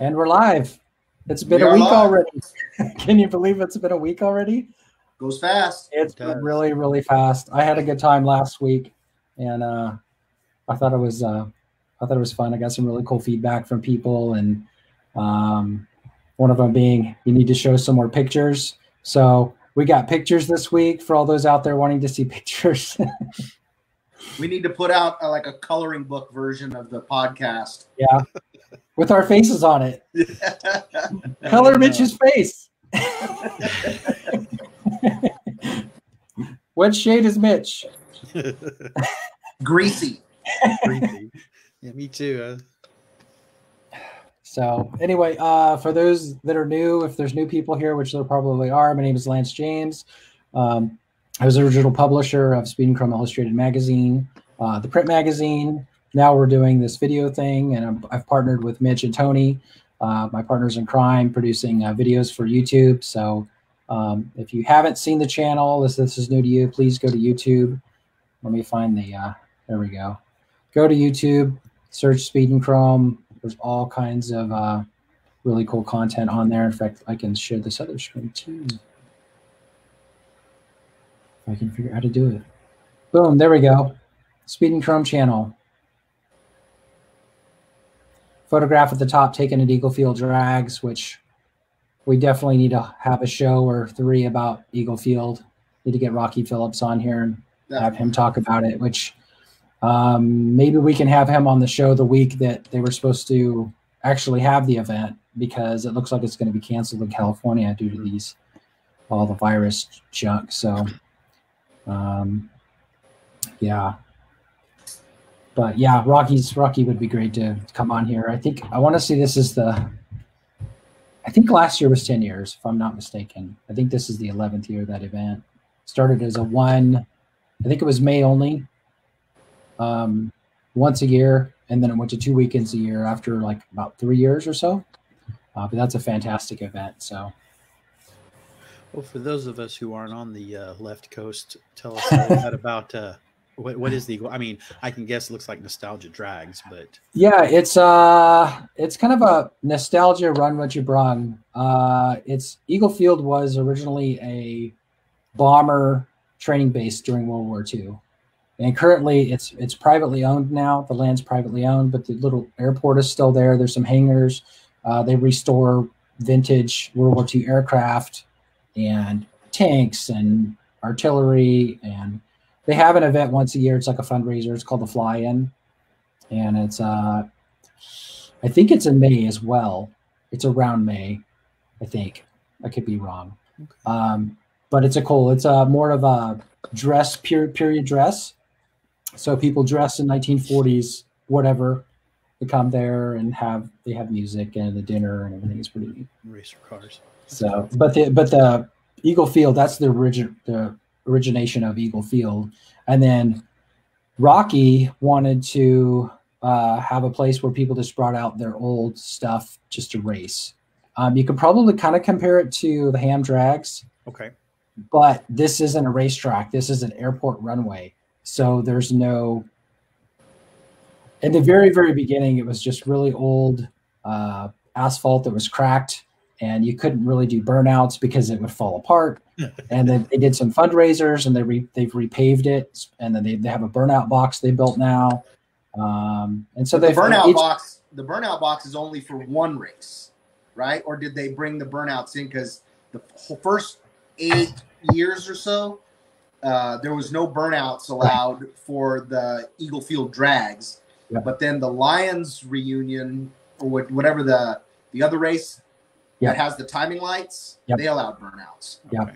And we're live. It's been a week already. Can you believe it's been a week already? Goes fast. It's been really, really fast. I had a good time last week, and I thought it was fun. I got some really cool feedback from people, and one of them being, you need to show some more pictures. So we got pictures this week for all those out there wanting to see pictures. We need to put out like a coloring book version of the podcast. Yeah. With our faces on it. Color Mitch's face. What shade is Mitch? Greasy. Greasy. Yeah, me too. So anyway, for those that are new, if there's new people here, which there probably are, my name is Lance James. I was the original publisher of Speed and Chrome Illustrated magazine, the print magazine. Now we're doing this video thing, and I've partnered with Mitch and Tony, my partners in crime, producing videos for YouTube. So if you haven't seen the channel, if this is new to you, please go to YouTube. Let me find the, there we go. Go to YouTube, search Speed and Chrome. There's all kinds of really cool content on there. In fact, I can share this other screen too. I can figure out how to do it. Boom, there we go. Speed and Chrome channel. Photograph at the top taken at Eagle Field Drags, which we definitely need to have a show or three about Eagle Field. Need to get Rocky Phillips on here and have him talk about it, which maybe we can have him on the show the week that they were supposed to actually have the event, because it looks like it's going to be canceled in California due to these, all the virus junk. So yeah, but yeah, Rocky would be great to come on here. I think I want to see, this is the, I think last year was 10 years if I'm not mistaken. I think this is the 11th year of that event. Started as a one, I think it was May only, once a year, and then it went to 2 weekends a year after like about 3 years or so. But that's a fantastic event. So well, for those of us who aren't on the left coast, tell us about what is the, I mean, I can guess it looks like Nostalgia Drags, but. Yeah, it's kind of a nostalgia run what you brung. It's Eagle Field was originally a bomber training base during World War II. And currently it's privately owned now. The land's privately owned, but the little airport is still there. There's some hangars. They restore vintage World War II aircraft and tanks and artillery, and they have an event once a year. It's like a fundraiser. It's called the Fly-In, and it's I think it's in May as well. It's around May, I think. I could be wrong. Okay. But it's a cool, it's a more of a dress, period dress. So people dress in 1940s, whatever, they come there and have, they have music and the dinner and everything. Is pretty neat. Racer cars. So, but the Eagle Field, that's the origination of Eagle Field. And then Rocky wanted to have a place where people just brought out their old stuff just to race. You could probably kind of compare it to the Ham Drags. Okay. But this isn't a racetrack. This is an airport runway. So there's no, in the very, very beginning, it was just really old asphalt that was cracked, and you couldn't really do burnouts because it would fall apart. And then they did some fundraisers, and they've repaved it, and then they have a burnout box they built now. And so the burnout box is only for one race, right? Or did they bring the burnouts in? Because the first 8 years or so, there was no burnouts allowed for the Eagle Field Drags. Yeah. But then the Lions reunion, or whatever the other race. Yep. That has the timing lights. Yep. They allowed burnouts. Yeah. Okay.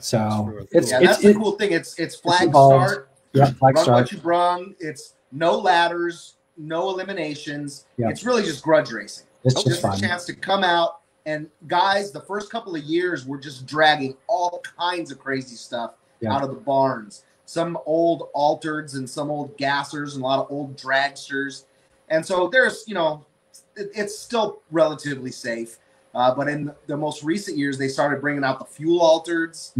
So that's the cool thing. It's flag start. Yeah, flag start. Run what you brung. It's no ladders, no eliminations. Yep. It's really just grudge racing. It's just fun. A chance to come out. And guys, the first couple of years, we're just dragging all kinds of crazy stuff out of the barns. Some old altereds and some old gassers and a lot of old dragsters. And so there's, you know, it's still relatively safe, but in the most recent years, they started bringing out the fuel altereds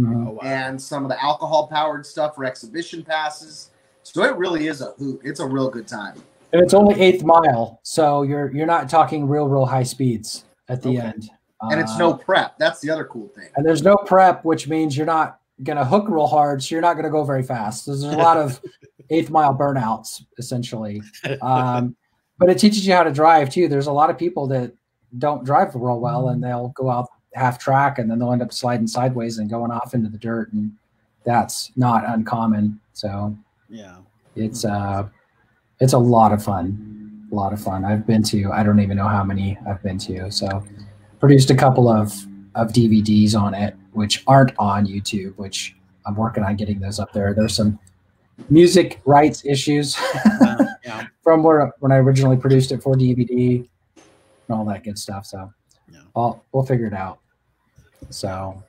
and some of the alcohol-powered stuff for exhibition passes. So it really is a hoot. It's a real good time. And it's only 8th mile, so you're not talking real high speeds at the end. And it's no prep. That's the other cool thing. And there's no prep, which means you're not going to hook real hard, so you're not going to go very fast. There's a lot of 8th mile burnouts, essentially. But it teaches you how to drive, too. There's a lot of people that don't drive real well, and they'll go out half track, and then they'll end up sliding sideways and going off into the dirt, and that's not uncommon. So yeah, it's a lot of fun, I've been to, I don't even know how many I've been to. So produced a couple of DVDs on it, which aren't on YouTube, which I'm working on getting those up there. There's some music rights issues from when I originally produced it for DVD and all that good stuff. So we'll figure it out. So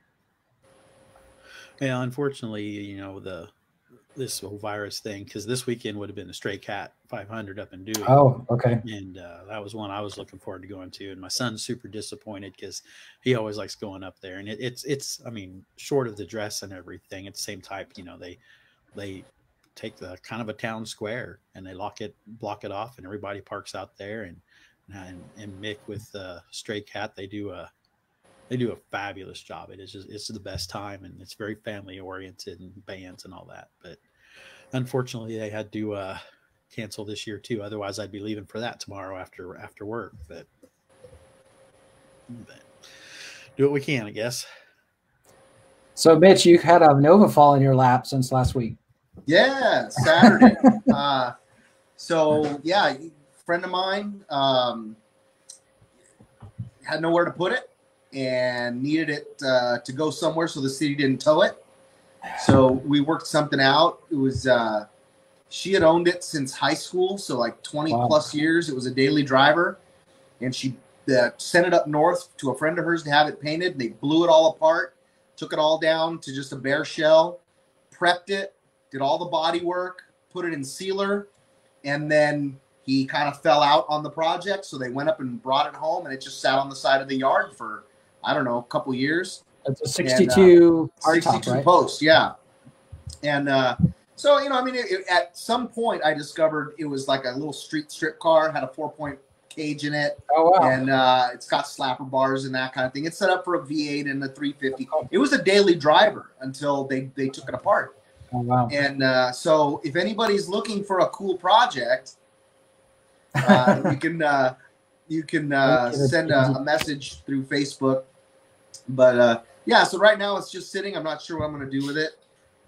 yeah, unfortunately, you know, this whole virus thing, because this weekend would have been the Stray Cat 500 up in Dewey. Oh, okay. And that was one I was looking forward to going to. And my son's super disappointed because he always likes going up there. And it's I mean, short of the dress and everything, it's the same type. You know, they take the kind of a town square and they block it off, and everybody parks out there. And Mick with Stray Cat, they do a fabulous job. It is just, it's the best time, and it's very family oriented and bands and all that. But unfortunately, they had to cancel this year too. Otherwise, I'd be leaving for that tomorrow after work. But do what we can, I guess. So, Mitch, you had a Nova fall in your lap since last week. Yeah, Saturday. So yeah, friend of mine had nowhere to put it and needed it to go somewhere, so the city didn't tow it. So we worked something out. It was she had owned it since high school, so like 20 plus years. It was a daily driver, and she sent it up north to a friend of hers to have it painted, and they blew it all apart, took it all down to just a bare shell, prepped it, did all the body work, put it in sealer, and then he kind of fell out on the project, so they went up and brought it home, and it just sat on the side of the yard for, I don't know, a couple years. That's a 62 hardtop, right? Post, yeah. And so, you know, I mean, at some point I discovered it was like a little street strip car, had a 4-point cage in it. Oh, wow. And it's got slapper bars and that kind of thing. It's set up for a V8 and a 350. It was a daily driver until they took it apart. Oh, wow. And so if anybody's looking for a cool project, you can send a message through Facebook, but yeah. So right now it's just sitting. I'm not sure what I'm going to do with it,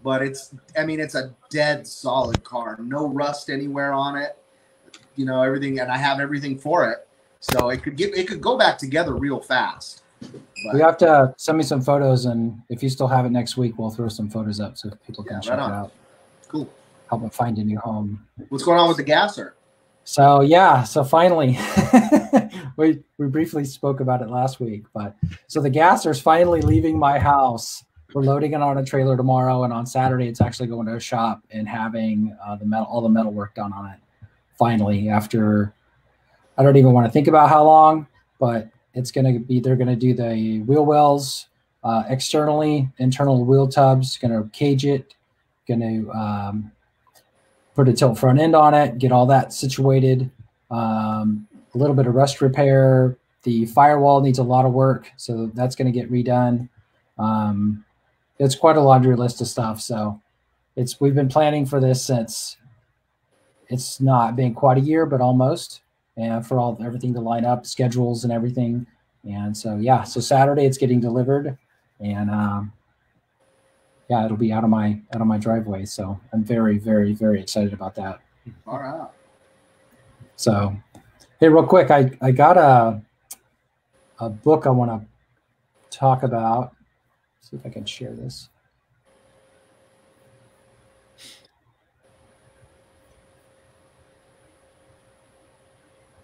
but it's a dead solid car. No rust anywhere on it. You know, everything, and I have everything for it. So it could go back together real fast. But you have to send me some photos, and if you still have it next week, we'll throw some photos up so people can check it out. Cool. Help them find a new home. What's going on with the gasser? So yeah, so finally, we briefly spoke about it last week, but so the gasser's finally leaving my house. We're loading it on a trailer tomorrow, and on Saturday it's actually going to a shop and having all the metal work done on it. Finally, after I don't even want to think about how long, but it's going to be they're going to do the wheel wells externally, internal wheel tubs, going to cage it, going to put a tilt front end on it, get all that situated. A little bit of rust repair. The firewall needs a lot of work, so that's going to get redone. It's quite a laundry list of stuff. So we've been planning for this since it's not been quite a year, but almost. And for everything to line up, schedules and everything. And so yeah, so Saturday it's getting delivered, and yeah, it'll be out of my driveway. So I'm very, very, very excited about that. All right. So, hey, real quick, I got a book I want to talk about. Let's see if I can share this.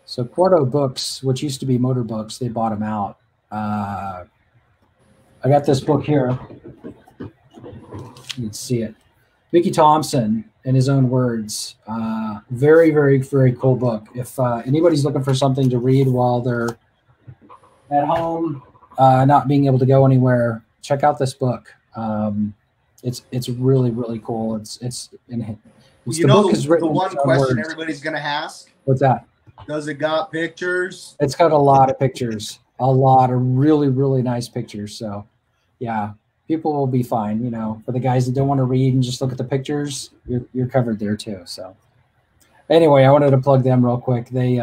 So Quarto Books, which used to be Motor Books, they bought them out. I got this book here. You can see it. Mickey Thompson, in his own words, very, very, very cool book. If anybody's looking for something to read while they're at home, not being able to go anywhere, check out this book. It's really, really cool. It's in You know, the one question everybody's going to ask? What's that? Does it got pictures? It's got a lot of pictures, a lot of really, really nice pictures. So, yeah, people will be fine. You know, for the guys that don't want to read and just look at the pictures, you're covered there too. So, anyway, I wanted to plug them real quick. They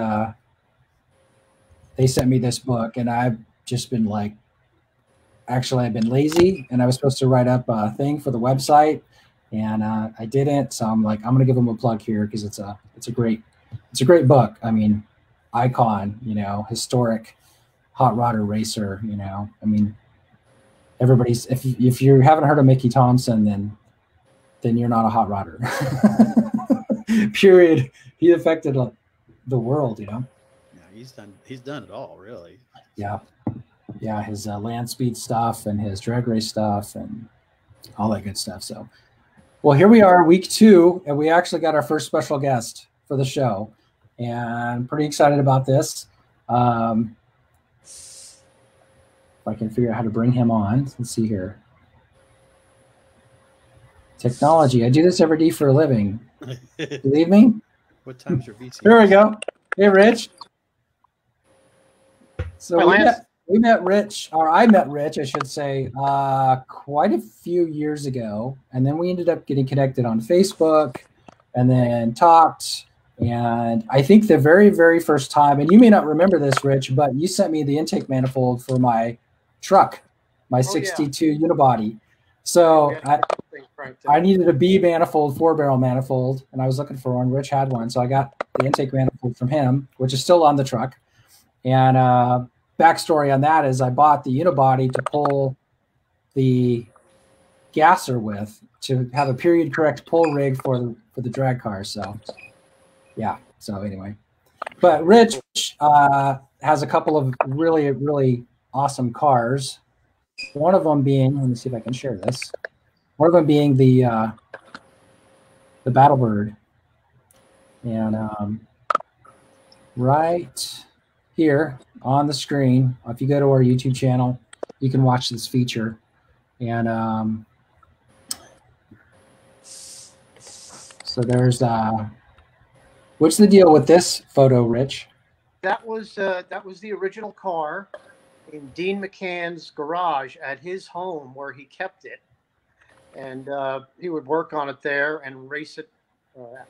sent me this book, and I've just been like, actually, I've been lazy, and I was supposed to write up a thing for the website, and I didn't. So I'm like, I'm gonna give them a plug here because it's a great book. I mean, icon, you know, historic hot rodder racer, you know. I mean, everybody's if you haven't heard of Mickey Thompson, then you're not a hot rodder. Period. He affected the world, you know. Yeah, he's done it all, really. Yeah. Yeah, his land speed stuff and his drag race stuff and all that good stuff. So, well, here we are, week 2, and we actually got our first special guest for the show, and pretty excited about this. If I can figure out how to bring him on. Let's see here. Technology. I do this every day for a living. Believe me? What time's your VT? Here we go. Hey, Rich. So we met Rich, or I met Rich, I should say, quite a few years ago. And then we ended up getting connected on Facebook and then talked. And I think the very, very first time, and you may not remember this, Rich, but you sent me the intake manifold for my truck, my 62 unibody. So I needed a B manifold, 4-barrel manifold, and I was looking for one. Rich had one, so I got the intake manifold from him, which is still on the truck. And backstory on that is I bought the unibody to pull the gasser with to have a period correct pull rig for the drag car. So yeah. So anyway, but Rich has a couple of really, really awesome cars. One of them being, let me see if I can share this. One of them being the Battle Bird, and right here on the screen, if you go to our YouTube channel, you can watch this feature. And so there's what's the deal with this photo, Rich? That was the original car in Dean McCann's garage at his home where he kept it. And he would work on it there and race it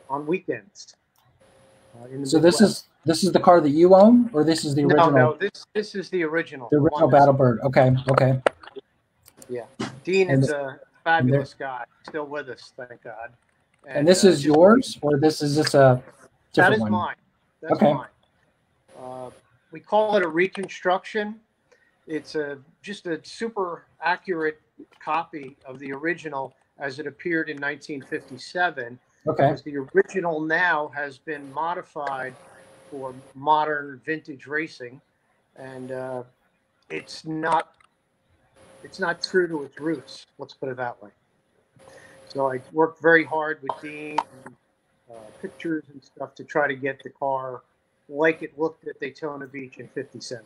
on weekends. So this is the car that you own, or this is the original? No, this is the original. The original Battle Bird. Okay. Yeah, Dean is a fabulous guy. Still with us, thank God. And this is yours, or is this a different one? Mine. That's okay. Mine. We call it a reconstruction. It's just a super accurate copy of the original as it appeared in 1957. Okay. Because the original now has been modified for modern vintage racing, and it's not true to its roots. Let's put it that way. So I worked very hard with Dean and pictures and stuff to try to get the car like it looked at Daytona Beach in '57.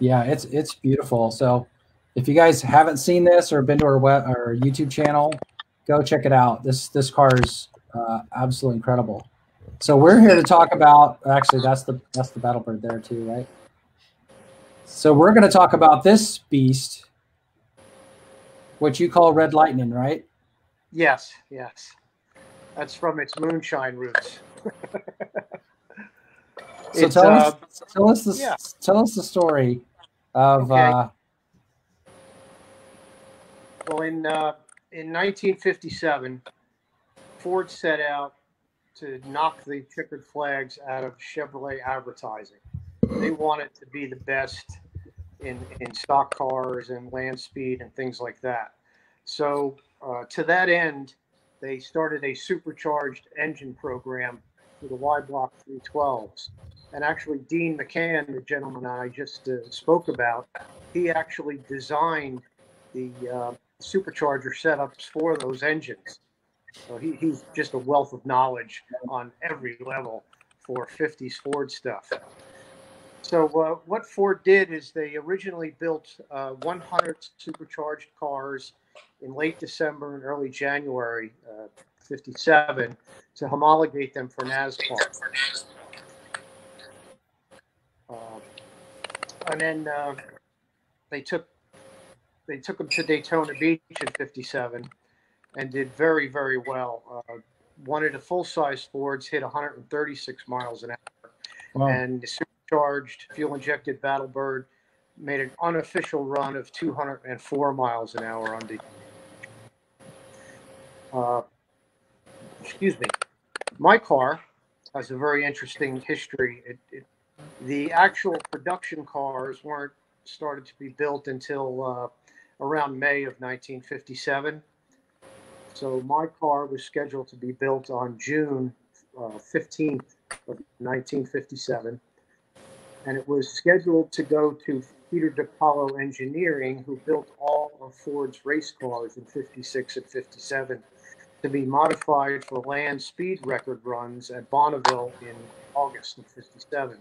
Yeah, it's beautiful. So if you guys haven't seen this or been to our YouTube channel, go check it out. This car is absolutely incredible. So we're here to talk about, actually that's the Battle Bird there too, right? So we're going to talk about this beast, what you call Red Lightning, right? Yes. That's from its moonshine roots. So tell us the story of. Okay. Well, in 1957, Ford set out to knock the checkered flags out of Chevrolet advertising. They wanted to be the best in stock cars and land speed and things like that. So to that end, they started a supercharged engine program for the Y Block 312s. And actually, Dean McCann, the gentleman I just spoke about, he actually designed the supercharger setups for those engines. So he's just a wealth of knowledge on every level for 50s Ford stuff. So what Ford did is they originally built 100 supercharged cars in late December and early January 57 to homologate them for NASCAR. And then they took them to Daytona Beach in 57 and did very, very well. One of the full-size Fords hit 136 miles an hour. Wow. And the supercharged, fuel-injected Battle Bird made an unofficial run of 204 miles an hour on the... excuse me. My car has a very interesting history. The actual production cars weren't started to be built until around May of 1957. So my car was scheduled to be built on June 15th of 1957. And it was scheduled to go to Peter DePaolo Engineering, who built all of Ford's race cars in 56 and 57 to be modified for land speed record runs at Bonneville in August of 57.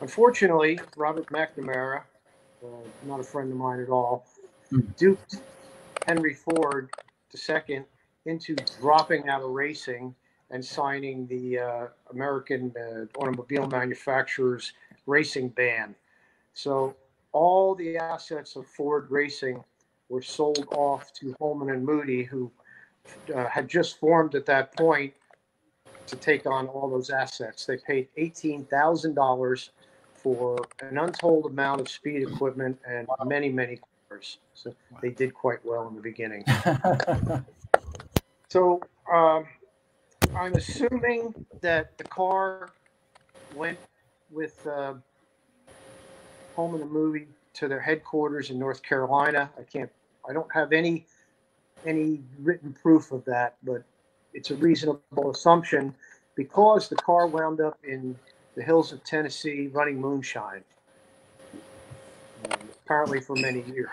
Unfortunately, Robert McNamara, not a friend of mine at all, duped Henry Ford II into dropping out of racing and signing the American Automobile Manufacturers Racing Ban. So all the assets of Ford Racing were sold off to Holman and Moody, who had just formed at that point to take on all those assets. They paid $18,000 for an untold amount of speed equipment and many, many cars. So they did quite well in the beginning. So I'm assuming that the car went with Holman and Moody to their headquarters in North Carolina. I don't have any written proof of that, but it's a reasonable assumption because the car wound up in the hills of Tennessee running moonshine, apparently for many years.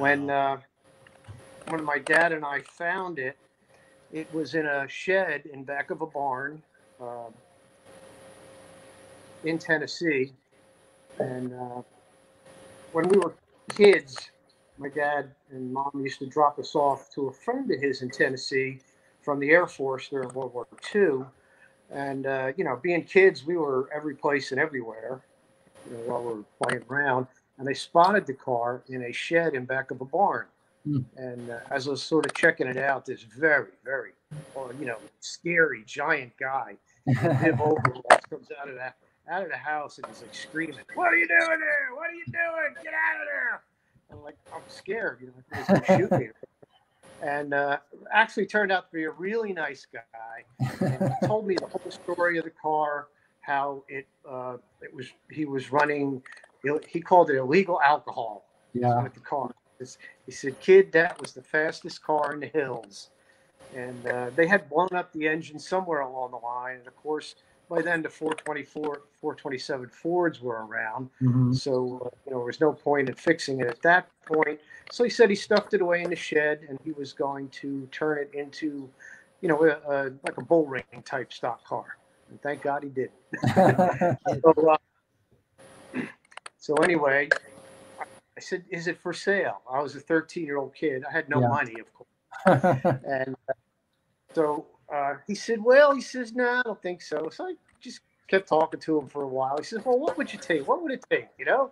Wow. When my dad and I found it, it was in a shed in back of a barn in Tennessee. And when we were kids, my dad and mom used to drop us off to a friend of his in Tennessee from the Air Force during World War II. And, you know, being kids, we were every place and everywhere, you know, while we were playing around. And they spotted the car in a shed in back of a barn. Mm. And as I was sort of checking it out, this very, very, you know, scary, giant guy comes out of the house and he's like screaming, "What are you doing there? What are you doing? Get out of there!" I'm like, I'm scared, you know, he's gonna shoot me. And actually turned out to be a really nice guy. And he told me the whole story of the car, how he was running, he called it illegal alcohol. Yeah. With the car. He said, "Kid, that was the fastest car in the hills." And they had blown up the engine somewhere along the line. And of course, by then, the 424, 427 Fords were around, so you know, there was no point in fixing it at that point. So he said he stuffed it away in the shed, and he was going to turn it into, you know, like a bull ring type stock car. And thank God he didn't. So anyway, I said, "Is it for sale?" I was a 13-year-old kid. I had no money, of course, and so. He said, "Well," he says, "no, I don't think so." So I just kept talking to him for a while. He says, "Well, what would you take? What would it take, you know?"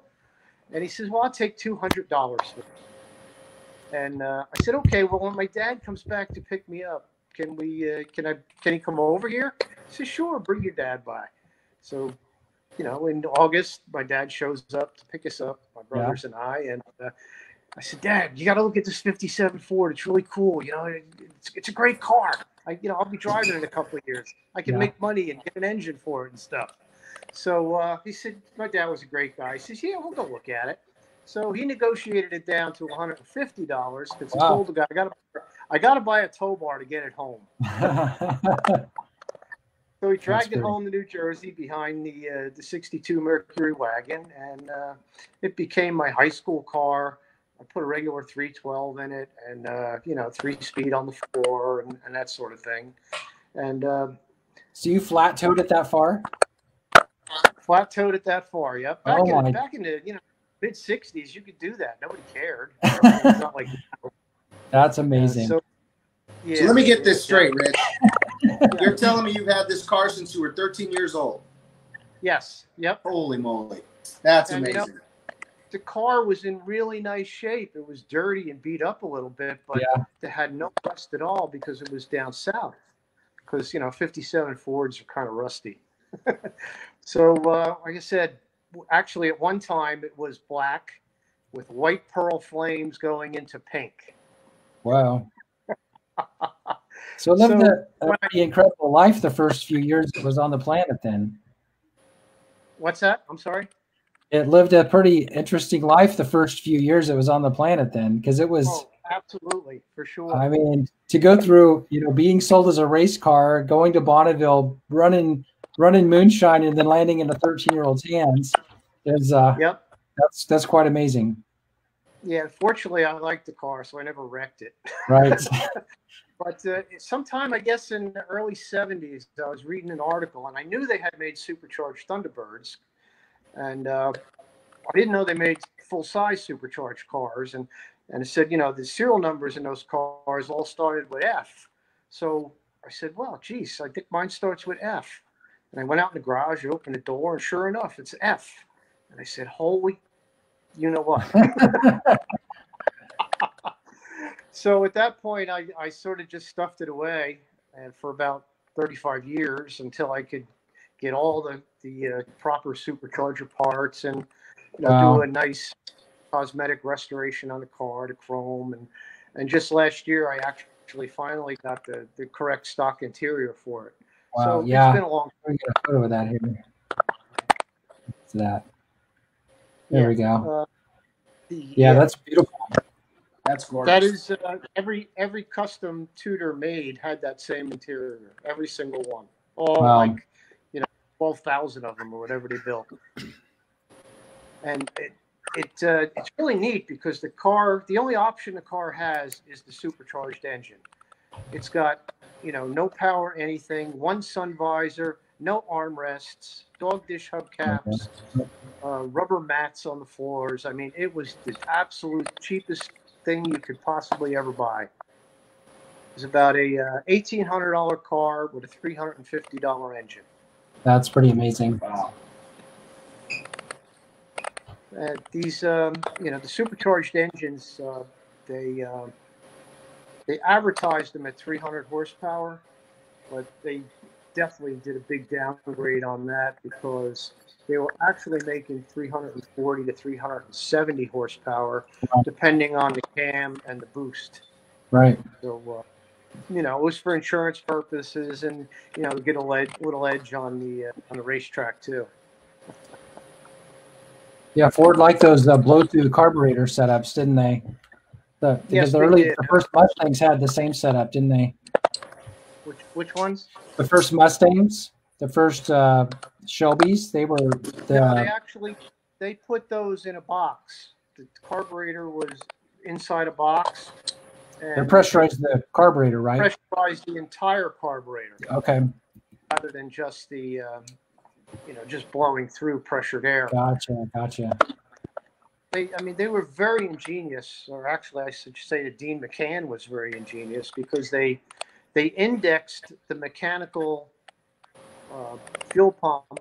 And he says, "Well, I'll take $200 for it." And I said, "Okay, well, when my dad comes back to pick me up, can we, can he come over here?" He says, "Sure, bring your dad by." So, you know, in August, my dad shows up to pick us up, my brothers and I, and I said, "Dad, you got to look at this 57 Ford. It's really cool. You know, it's a great car. You know, I'll be driving in a couple of years. I can make money and get an engine for it and stuff." So he said, my dad was a great guy. He says, "Yeah, we'll go look at it." So he negotiated it down to $150 because he told the guy, I got to buy a tow bar to get it home." So he dragged it home to New Jersey behind the 62 Mercury wagon, and it became my high school car. I put a regular 312 in it and, you know, 3-speed on the floor and that sort of thing. And so you flat-toed it that far? Flat-toed it that far, yep. Back in the, you know, mid-'60s, you could do that. Nobody cared. It's not like, that's amazing. So, Yeah. So let me get this straight, Rich. You're telling me you've had this car since you were 13 years old? Yes. Yep. Holy moly. That's amazing. You know, the car was in really nice shape. It was dirty and beat up a little bit, but it had no rust at all because it was down south. Because, you know, 57 Fords are kind of rusty. So, like I said, actually at one time it was black with white pearl flames going into pink. Wow. So living the incredible life the first few years it was on the planet then. What's that? I'm sorry? It lived a pretty interesting life the first few years it was on the planet then, because it was... Oh, absolutely, for sure. I mean, to go through, you know, being sold as a race car, going to Bonneville, running moonshine, and then landing into 13-year-old's hands is that's quite amazing. Yeah, fortunately, I liked the car, so I never wrecked it. Right. But sometime, I guess, in the early 70s, I was reading an article, and I knew they had made supercharged Thunderbirds. And I didn't know they made full-size supercharged cars. And it said, you know, the serial numbers in those cars all started with F. So I said, well, geez, I think mine starts with F. And I went out in the garage, I opened the door, and sure enough, it's F. And I said, holy... You know what? So at that point, I sort of just stuffed it away, and for about 35 years until I could get all the proper supercharger parts and do a nice cosmetic restoration on the car to chrome. And just last year, I actually finally got the correct stock interior for it. Wow, so it's been a long time. Get a photo of that here. It's that. There we go. That's beautiful. That's gorgeous. That is every custom Tudor made had that same interior. Every single one. All like, you know, 12,000 of them or whatever they built. And it's really neat because the car, the only option the car has is the supercharged engine. It's got, you know, no power anything, one sun visor, no armrests, dog dish hubcaps. Okay. Rubber mats on the floors. I mean, it was the absolute cheapest thing you could possibly ever buy. It was about a $1,800 car with a $350 engine. That's pretty amazing. Wow. These, you know, the supercharged engines, they advertised them at 300 horsepower, but they definitely did a big downgrade on that because they were actually making 340 to 370 horsepower, depending on the cam and the boost. Right. So, you know, it was for insurance purposes, and you know, get a little edge on the racetrack too. Yeah, Ford liked those blow-through carburetor setups, didn't they? The first Mustangs had the same setup, didn't they? Which ones? The first Mustangs. The first Shelbys, they were the... No, they put those in a box. The carburetor was inside a box. They pressurized the carburetor, right? Pressurized the entire carburetor. Okay. Rather than just the, you know, just blowing through pressured air. Gotcha. They were very ingenious, or actually I should say that Dean McCann was very ingenious because they indexed the mechanical... fuel pump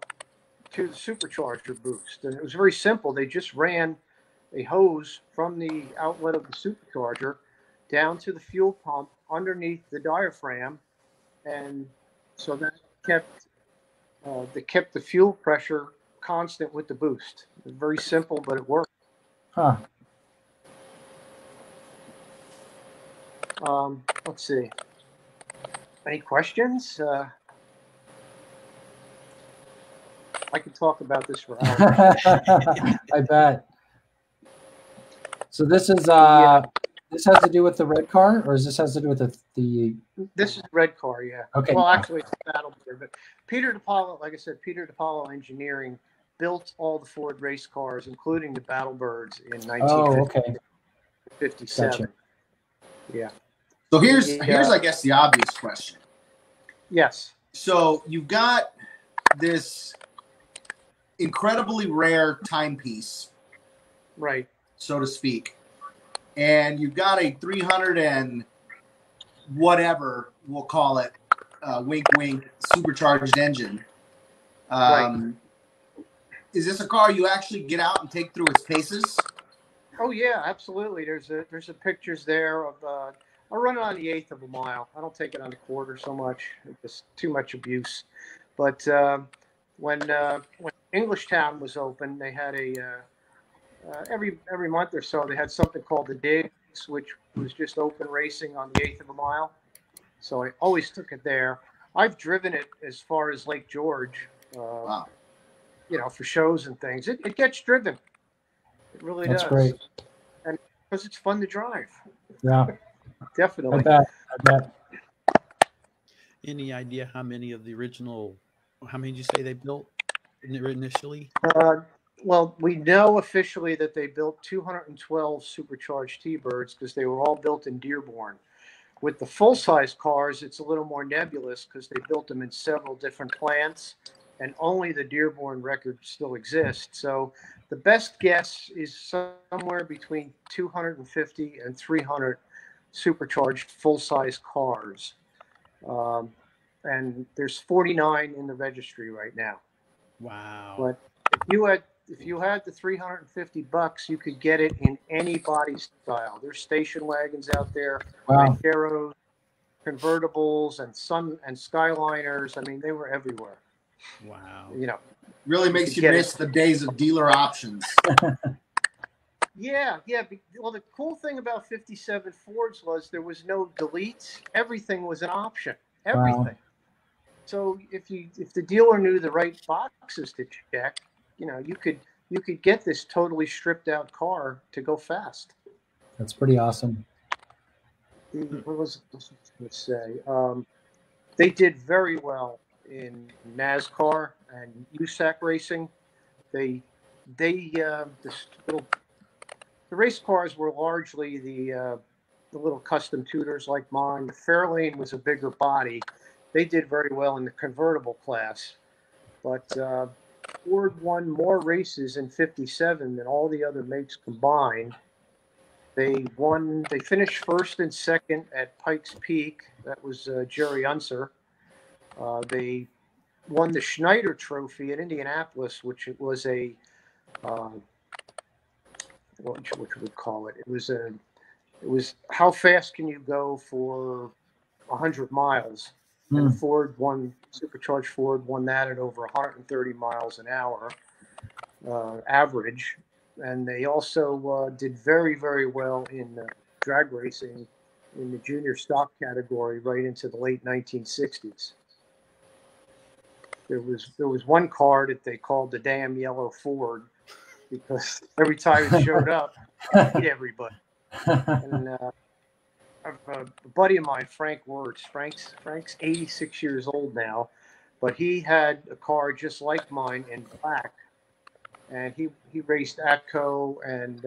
to the supercharger boost, and it was very simple. They just ran a hose from the outlet of the supercharger down to the fuel pump underneath the diaphragm, and so that kept the fuel pressure constant with the boost. It was very simple, but it worked. Huh. Let's see. Any questions? I could talk about this for hours. I bet. So this is this has to do with the red car, or is this has to do with the? This is the red car, yeah. Okay. Well, actually, it's the Battle Bird, but Peter DePaolo, like I said, Peter DePaolo Engineering built all the Ford race cars, including the Battle Birds, in 1957. Gotcha. Yeah. So here's I guess the obvious question. Yes. So you've got this incredibly rare timepiece, right, so to speak, and you've got a 300 and whatever, we'll call it, wink, wink, supercharged engine. Right. Is this a car you actually get out and take through its paces? Oh, yeah, absolutely. There's a pictures there of I run it on the eighth of a mile. I don't take it on the quarter so much. It's too much abuse. But when English Town was open, they had a every month or so they had something called the Digs, which was just open racing on the eighth of a mile. So I always took it there. I've driven it as far as Lake George, wow. You know, for shows and things. It gets driven. It really does. That's great. And because it's fun to drive. Yeah. Definitely. I bet. Any idea how many of the original, how many did you say they built initially? Well, we know officially that they built 212 supercharged T-Birds because they were all built in Dearborn. With the full-size cars, it's a little more nebulous because they built them in several different plants, and only the Dearborn record still exists. So the best guess is somewhere between 250 and 300 supercharged full-size cars, and there's 49 in the registry right now. Wow! But if you had the $350, you could get it in any body style. There's station wagons out there, wow. Vaqueros, convertibles, and Sun and Skyliners. I mean, they were everywhere. Wow! You know, really makes you miss the days of dealer options. Yeah. Well, the cool thing about 57 Fords was there was no deletes. Everything was an option. Everything. Wow. So if the dealer knew the right boxes to check, you know, you could get this totally stripped out car to go fast. That's pretty awesome. What was I going to say? They did very well in NASCAR and USAC racing. The race cars were largely the little custom tutors like mine. The Fairlane was a bigger body. They did very well in the convertible class. But Ford won more races in 57 than all the other makes combined. They finished first and second at Pikes Peak. That was Jerry Unser. They won the Schneider Trophy in Indianapolis, which it was a... What would we call it? It was how fast can you go for 100 miles? Mm. And supercharged Ford won that at over 130 miles an hour average, and they also did very, very well in drag racing in the junior stock category right into the late 1960s. There was one car that they called the damn yellow Ford, because every time it showed up, it hit everybody. And a buddy of mine, Frank Wirtz, Frank's 86 years old now, but he had a car just like mine in black. And he raced ATCO and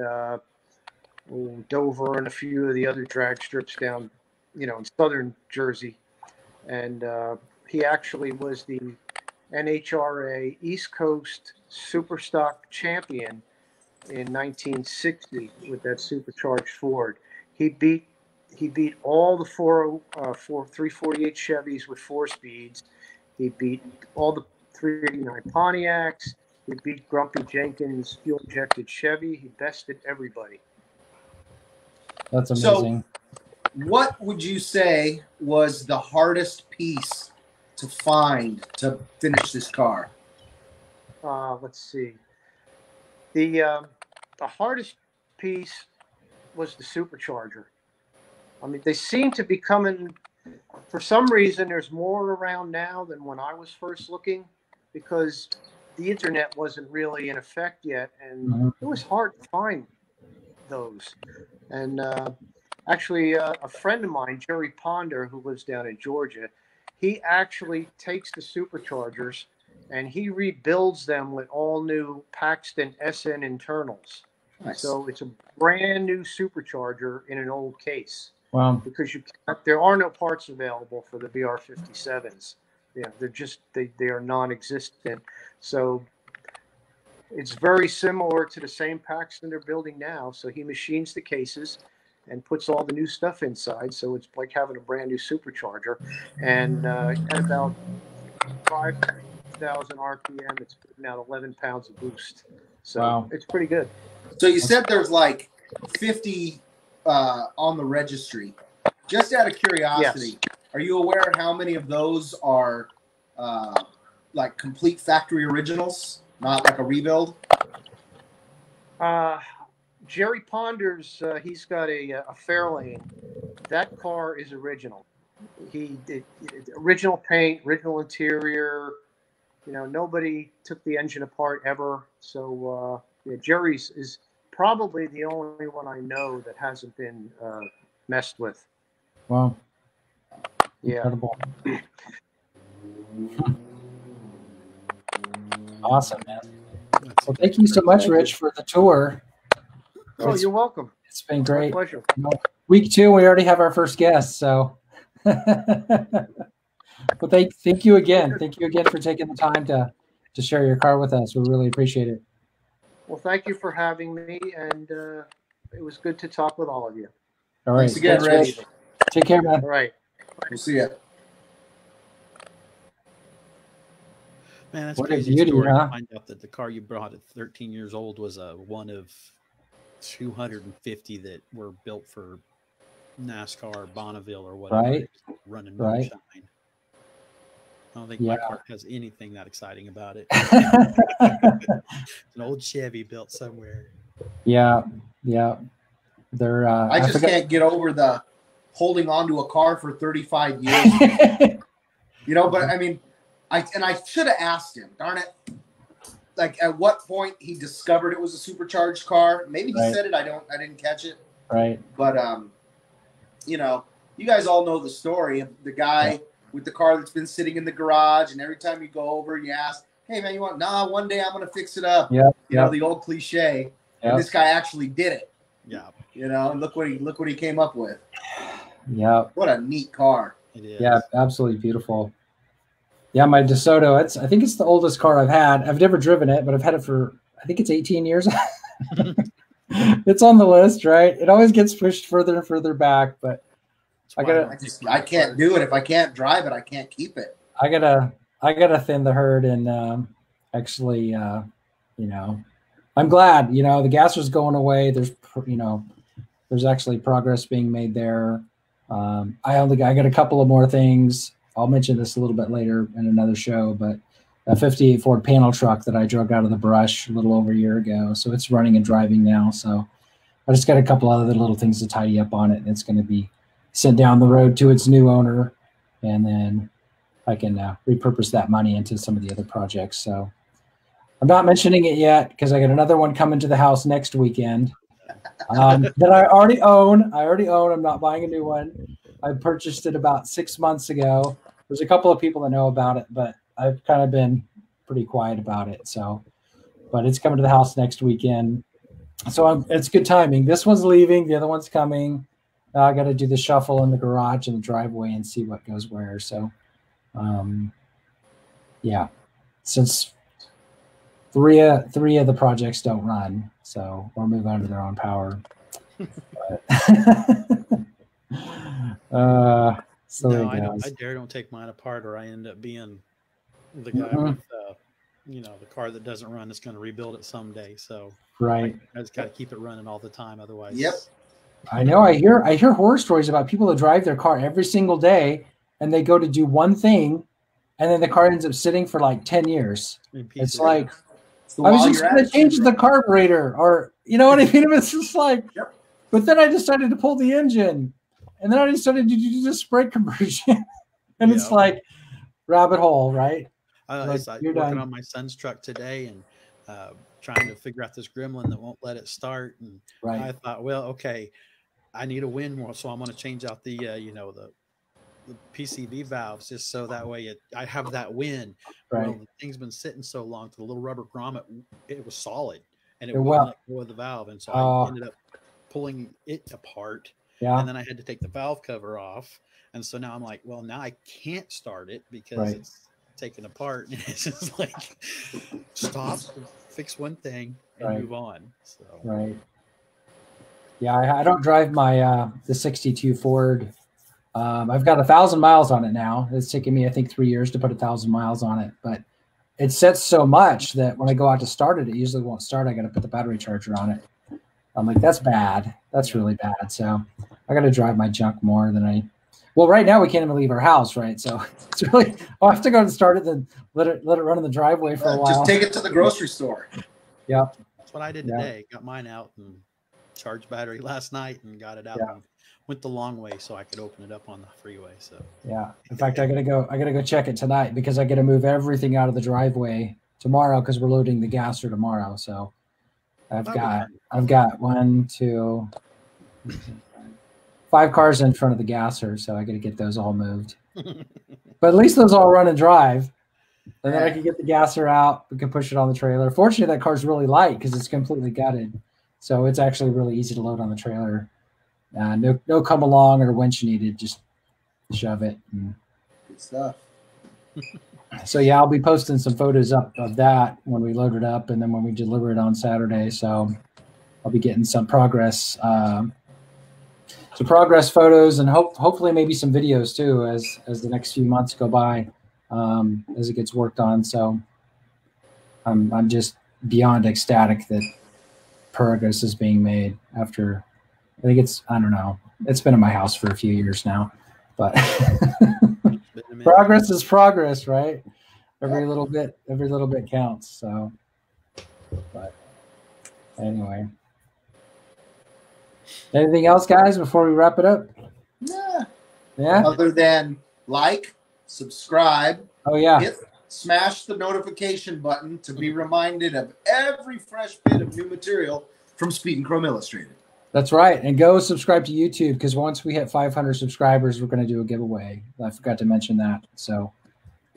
Dover and a few of the other drag strips down, you know, in southern Jersey. And he actually was the NHRA East Coast Superstock champion in 1960 with that supercharged Ford. He beat all the 348 Chevys with 4-speeds. He beat all the 389 Pontiacs. He beat Grumpy Jenkins' fuel-injected Chevy. He bested everybody. That's amazing. So, what would you say was the hardest piece to find to finish this car? Let's see. The hardest piece was the supercharger. I mean, they seem to be coming. For some reason, there's more around now than when I was first looking, because the internet wasn't really in effect yet, and it was hard to find those. And actually, a friend of mine, Jerry Ponder, who lives down in Georgia, he actually takes the superchargers and he rebuilds them with all new Paxton SN internals. Nice. So it's a brand new supercharger in an old case. Wow! Because there are no parts available for the BR57s. Yeah, they are non-existent. So it's very similar to the same Paxton they're building now. So he machines the cases, and puts all the new stuff inside. So it's like having a brand new supercharger. And at about 5,000 RPM, it's putting out 11 pounds of boost. So wow, it's pretty good. So you said there's like 50 on the registry. Just out of curiosity, yes, are you aware how many of those are like complete factory originals, not like a rebuild? Jerry Ponder's, he's got a Fairlane. That car is original. He did original paint, original interior. You know, nobody took the engine apart ever. So yeah, Jerry's is probably the only one I know that hasn't been messed with. Wow. Yeah. Incredible. Awesome, man. Well, thank you so much, Rich, for the tour. Oh, you're welcome. It's been great. My pleasure. You know, week 2, we already have our first guest. So, well, thank you again. Thank you again for taking the time to share your car with us. We really appreciate it. Well, thank you for having me, and it was good to talk with all of you. All right. Thanks again, Rich. Take care, man. All right. We'll see you. Man, that's what crazy a beauty, story to find out that the car you brought at 13 years old was a one of 250 that were built for NASCAR, Bonneville, or whatever. Right. Running moonshine. Right. I don't think my car has anything that exciting about it. It's an old Chevy built somewhere. Yeah, yeah. They're. I just can't get over the holding on to a car for 35 years. You know, but I mean, I should have asked him, darn it, like at what point he discovered it was a supercharged car. Maybe he said it. I didn't catch it. Right. But, you know, you guys all know the story of the guy with the car that's been sitting in the garage. And every time you go over, you ask, hey, man, you want, nah, one day I'm going to fix it up. Yeah. You know, the old cliche. Yep. And this guy actually did it. Yeah. You know, and look what he came up with. Yeah. What a neat car. It is. Yeah, absolutely beautiful. Yeah, my DeSoto, I think it's the oldest car I've had. I've never driven it, but I've had it for, I think it's 18 years. It's on the list, right? It always gets pushed further and further back, but I can't do it. If I can't drive it, I can't keep it. I gotta thin the herd, and actually, you know, I'm glad, you know, the gas was going away. There's, you know, there's actually progress being made there. I got a couple of more things. I'll mention this a little bit later in another show, but a 58 Ford panel truck that I drug out of the brush a little over a year ago. So it's running and driving now. So I just got a couple other little things to tidy up on it. And it's going to be sent down the road to its new owner. And then I can repurpose that money into some of the other projects. So I'm not mentioning it yet because I got another one coming to the house next weekend that I already own. I'm not buying a new one. I purchased it about 6 months ago. There's a couple of people that know about it, but I've kind of been pretty quiet about it. So, but it's coming to the house next weekend. So it's good timing. This one's leaving. The other one's coming. I got to do the shuffle in the garage and the driveway and see what goes where. So, yeah, since three of the projects don't run, so or move under their own power. But no, I dare don't take mine apart, or I end up being the guy with, you know, the car that doesn't run. It's going to rebuild it someday. So I just got to keep it running all the time, otherwise. Yep. I know. I hear horror stories about people that drive their car every single day, and they go to do one thing, and then the car ends up sitting for like 10 years. It's like I was just going to change the carburetor, or you know what I mean. It's just like, but then I decided to pull the engine. And then I decided to do the spray conversion. And it's like rabbit hole, right? I was like, working on my son's truck today and trying to figure out this gremlin that won't let it start. And I thought, well, okay, I need a wind more. So I'm going to change out the, you know, the PCV valves just so that way I have that wind. Right. Well, the thing's been sitting so long to the little rubber grommet, it was solid. And it wouldn't let go of the valve. And so I ended up pulling it apart. Yeah. And then I had to take the valve cover off. And so now I'm like, well, now I can't start it because it's taken apart. And it's just like, stop, fix one thing, and move on. So. Right. Yeah, I don't drive my the 62 Ford. I've got 1,000 miles on it now. It's taken me, I think, 3 years to put 1,000 miles on it. But it sets so much that when I go out to start it, it usually won't start. I got to put the battery charger on it. I'm like, that's bad. That's really bad. So I got to drive my junk more than I. Well, right now we can't even leave our house, right? So it's really, I'll have to go and start it, then let it run in the driveway for a while. Just take it to the grocery store. Yep. That's what I did today. Got mine out and charged battery last night and got it out. Yeah. Went the long way so I could open it up on the freeway. So yeah. In fact, I gotta go check it tonight because I gotta move everything out of the driveway tomorrow because we're loading the gasser tomorrow. So I've got 1, 2, 5 cars in front of the gasser, so I gotta get those all moved. But at least those all run and drive. And then I can get the gasser out, we can push it on the trailer. Fortunately, that car's really light because it's completely gutted. So it's actually really easy to load on the trailer. No come along or winch needed, just shove it. Good stuff. So yeah, I'll be posting some photos up of that when we load it up and then when we deliver it on Saturday. So I'll be getting some progress, photos and hopefully maybe some videos too as the next few months go by, as it gets worked on. So I'm just beyond ecstatic that progress is being made after. I think it's, I don't know, it's been in my house for a few years now, but progress is progress, right? Every little bit counts. So, but anyway, anything else, guys, before we wrap it up? Nah. Yeah. Other than like, subscribe. Oh yeah. Smash the notification button to be reminded of every fresh bit of new material from Speed and Chrome Illustrated. That's right. And go subscribe to YouTube because once we hit 500 subscribers, we're going to do a giveaway. I forgot to mention that. So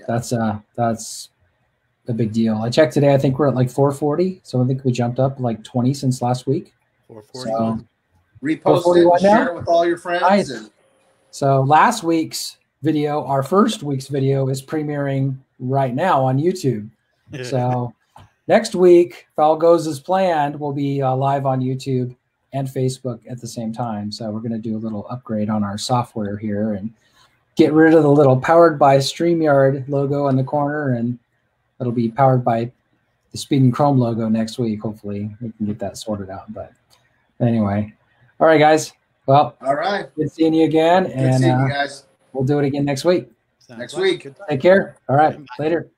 that's a big deal. I checked today. I think we're at like 440. So I think we jumped up like 20 since last week. 440. So, repost it and share it with all your friends. Nice. So last week's video, our first week's video, is premiering right now on YouTube. So next week, if all goes as planned, we'll be live on YouTube and Facebook at the same time. So we're going to do a little upgrade on our software here and get rid of the little powered by StreamYard logo in the corner, and it'll be powered by the Speed and Chrome logo next week. Hopefully we can get that sorted out. But anyway, all right, guys. Well, all right. Good seeing you again. Good seeing you guys. We'll do it again next week. Take care. All right. Later.